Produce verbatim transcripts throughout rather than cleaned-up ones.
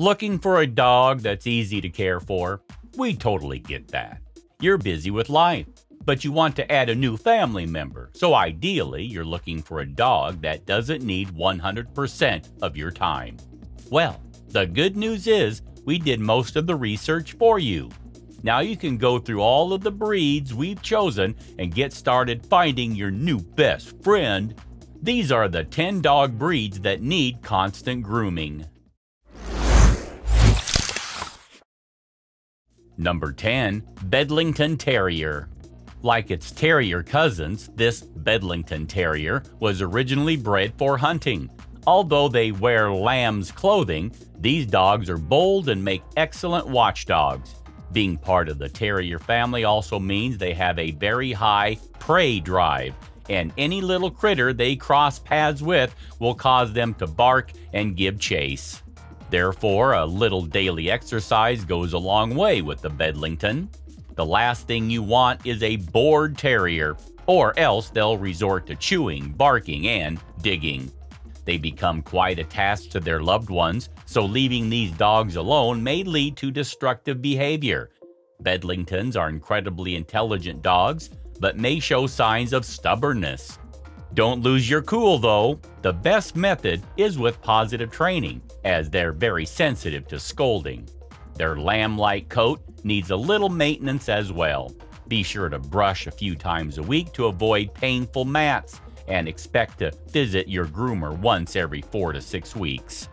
Looking for a dog that's easy to care for? We totally get that. You're busy with life, but you want to add a new family member, so ideally you're looking for a dog that doesn't need one hundred percent of your time. Well, the good news is we did most of the research for you. Now you can go through all of the breeds we've chosen and get started finding your new best friend. These are the ten dog breeds that need constant grooming. Number ten. Bedlington Terrier. Like its terrier cousins, this Bedlington Terrier was originally bred for hunting. Although they wear lamb's clothing, these dogs are bold and make excellent watchdogs. Being part of the terrier family also means they have a very high prey drive, and any little critter they cross paths with will cause them to bark and give chase. Therefore, a little daily exercise goes a long way with the Bedlington. The last thing you want is a bored terrier, or else they'll resort to chewing, barking, and digging. They become quite attached to their loved ones, so leaving these dogs alone may lead to destructive behavior. Bedlingtons are incredibly intelligent dogs, but may show signs of stubbornness. Don't lose your cool though. The best method is with positive training, as they're very sensitive to scolding. Their lamb-like coat needs a little maintenance as well. Be sure to brush a few times a week to avoid painful mats, and expect to visit your groomer once every four to six weeks.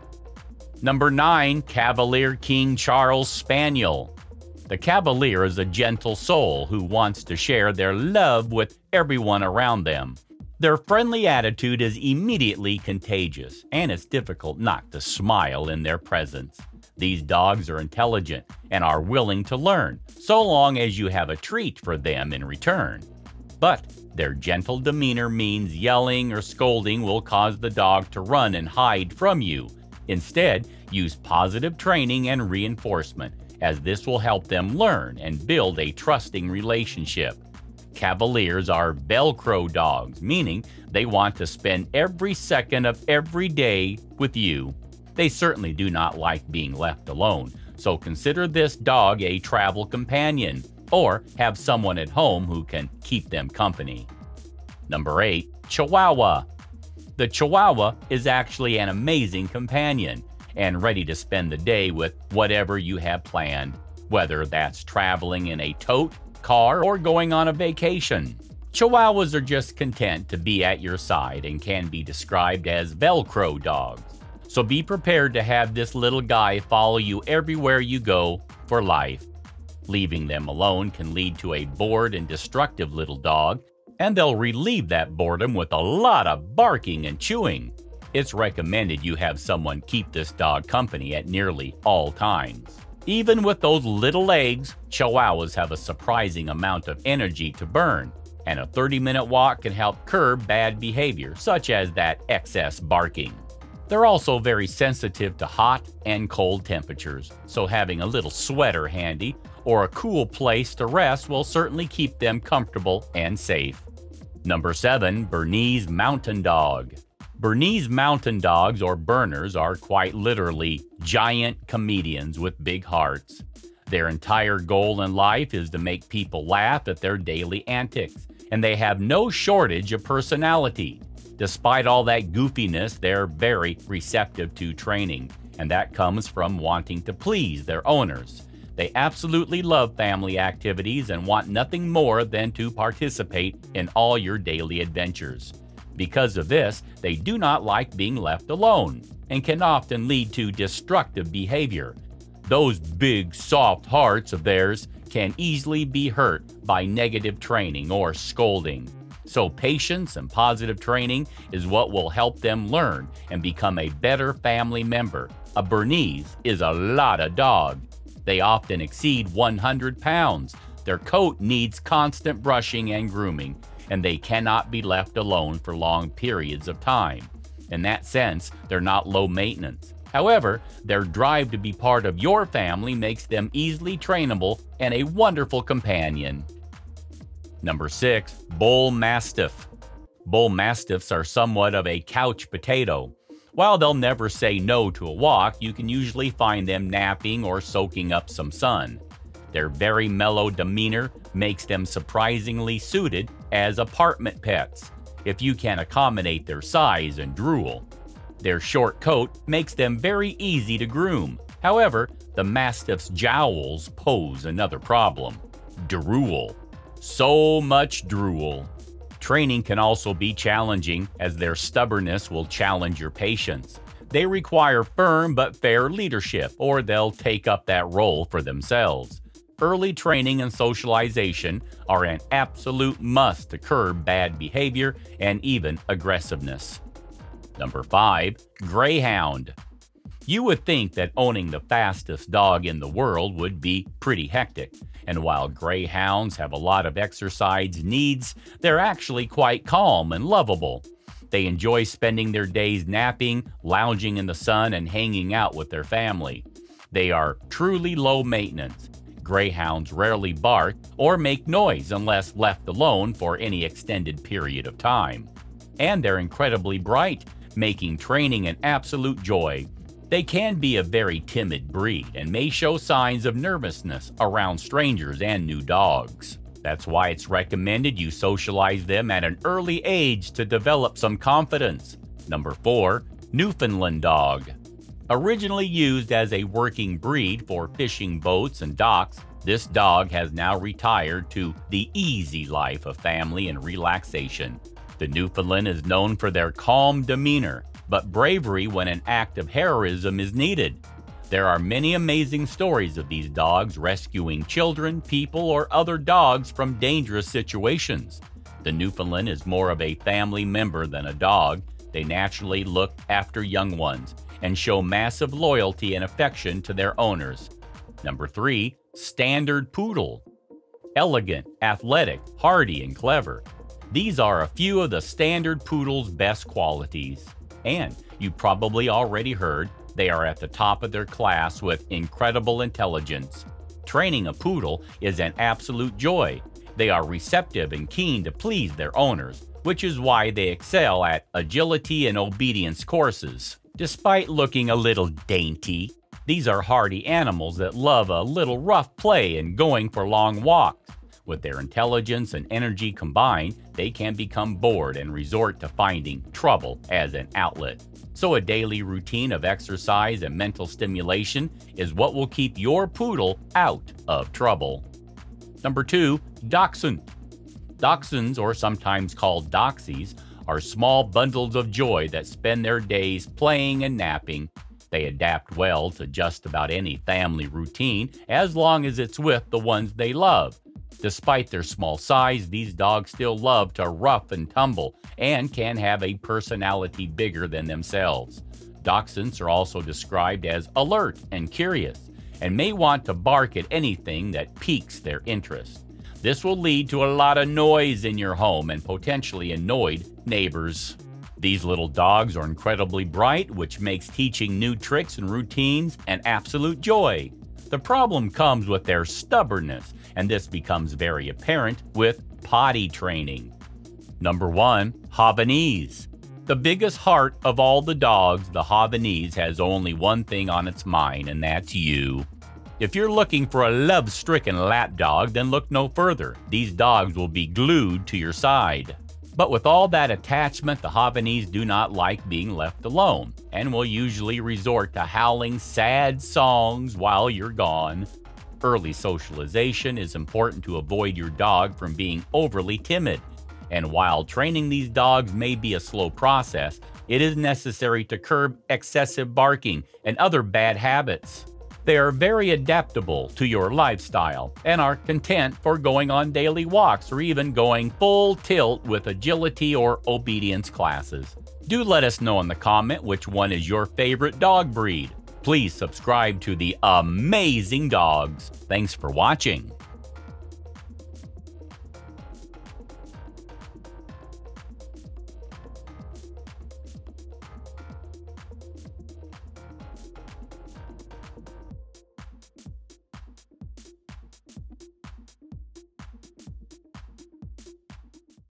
Number nine. Cavalier King Charles Spaniel. The Cavalier is a gentle soul who wants to share their love with everyone around them. Their friendly attitude is immediately contagious, and it's difficult not to smile in their presence. These dogs are intelligent and are willing to learn, so long as you have a treat for them in return. But their gentle demeanor means yelling or scolding will cause the dog to run and hide from you. Instead, use positive training and reinforcement, as this will help them learn and build a trusting relationship. Cavaliers are Velcro dogs, meaning they want to spend every second of every day with you. They certainly do not like being left alone, so consider this dog a travel companion, or have someone at home who can keep them company. Number eight. Chihuahua. The Chihuahua is actually an amazing companion and ready to spend the day with whatever you have planned, whether that's traveling in a tote, car, or going on a vacation. Chihuahuas are just content to be at your side and can be described as Velcro dogs. So be prepared to have this little guy follow you everywhere you go for life. Leaving them alone can lead to a bored and destructive little dog, and they'll relieve that boredom with a lot of barking and chewing. It's recommended you have someone keep this dog company at nearly all times. Even with those little legs, Chihuahuas have a surprising amount of energy to burn, and a thirty minute walk can help curb bad behavior, such as that excess barking. They're also very sensitive to hot and cold temperatures, so having a little sweater handy or a cool place to rest will certainly keep them comfortable and safe. Number seven. Bernese Mountain Dog. Bernese Mountain Dogs, or Berners, are quite literally giant comedians with big hearts. Their entire goal in life is to make people laugh at their daily antics, and they have no shortage of personality. Despite all that goofiness, they're very receptive to training, and that comes from wanting to please their owners. They absolutely love family activities and want nothing more than to participate in all your daily adventures. Because of this, they do not like being left alone and can often lead to destructive behavior. Those big, soft hearts of theirs can easily be hurt by negative training or scolding. So patience and positive training is what will help them learn and become a better family member. A Bernese is a lot of dog. They often exceed one hundred pounds. Their coat needs constant brushing and grooming, and they cannot be left alone for long periods of time. In that sense, they're not low maintenance. However, their drive to be part of your family makes them easily trainable and a wonderful companion. Number six. Bull Mastiff. Bull Mastiffs are somewhat of a couch potato. While they'll never say no to a walk, you can usually find them napping or soaking up some sun. Their very mellow demeanor makes them surprisingly suited as apartment pets, if you can accommodate their size and drool. Their short coat makes them very easy to groom. However, the Mastiff's jowls pose another problem. Drool. So much drool. Training can also be challenging, as their stubbornness will challenge your patience. They require firm but fair leadership, or they'll take up that role for themselves. Early training and socialization are an absolute must to curb bad behavior and even aggressiveness. Number five. Greyhound. You would think that owning the fastest dog in the world would be pretty hectic, and while greyhounds have a lot of exercise needs, they're actually quite calm and lovable. They enjoy spending their days napping, lounging in the sun, and hanging out with their family. They are truly low maintenance. Greyhounds rarely bark or make noise unless left alone for any extended period of time. And they're incredibly bright, making training an absolute joy. They can be a very timid breed and may show signs of nervousness around strangers and new dogs. That's why it's recommended you socialize them at an early age to develop some confidence. Number four. Newfoundland Dog. Originally used as a working breed for fishing boats and docks, this dog has now retired to the easy life of family and relaxation. The Newfoundland is known for their calm demeanor, but bravery when an act of heroism is needed. There are many amazing stories of these dogs rescuing children, people, or other dogs from dangerous situations. The Newfoundland is more of a family member than a dog. They naturally look after young ones and show massive loyalty and affection to their owners. Number three. Standard Poodle. Elegant, athletic, hardy, and clever. These are a few of the standard poodle's best qualities. And you probably already heard they are at the top of their class with incredible intelligence. Training a poodle is an absolute joy. They are receptive and keen to please their owners, which is why they excel at agility and obedience courses. Despite looking a little dainty, these are hardy animals that love a little rough play and going for long walks. With their intelligence and energy combined, they can become bored and resort to finding trouble as an outlet. So a daily routine of exercise and mental stimulation is what will keep your poodle out of trouble. Number two. Dachshund. Dachshunds, or sometimes called doxies, are small bundles of joy that spend their days playing and napping. They adapt well to just about any family routine as long as it's with the ones they love. Despite their small size, these dogs still love to rough and tumble and can have a personality bigger than themselves. Dachshunds are also described as alert and curious and may want to bark at anything that piques their interest. This will lead to a lot of noise in your home and potentially annoyed neighbors. These little dogs are incredibly bright, which makes teaching new tricks and routines an absolute joy. The problem comes with their stubbornness, and this becomes very apparent with potty training. Number one. Havanese. The biggest heart of all the dogs, the Havanese has only one thing on its mind, and that's you. If you're looking for a love-stricken lap dog, then look no further. These dogs will be glued to your side. But with all that attachment, the Havanese do not like being left alone and will usually resort to howling sad songs while you're gone. Early socialization is important to avoid your dog from being overly timid. And while training these dogs may be a slow process, it is necessary to curb excessive barking and other bad habits. They are very adaptable to your lifestyle and are content for going on daily walks or even going full tilt with agility or obedience classes. Do let us know in the comment which one is your favorite dog breed. Please subscribe to the Amazing Dogs. Thanks for watching.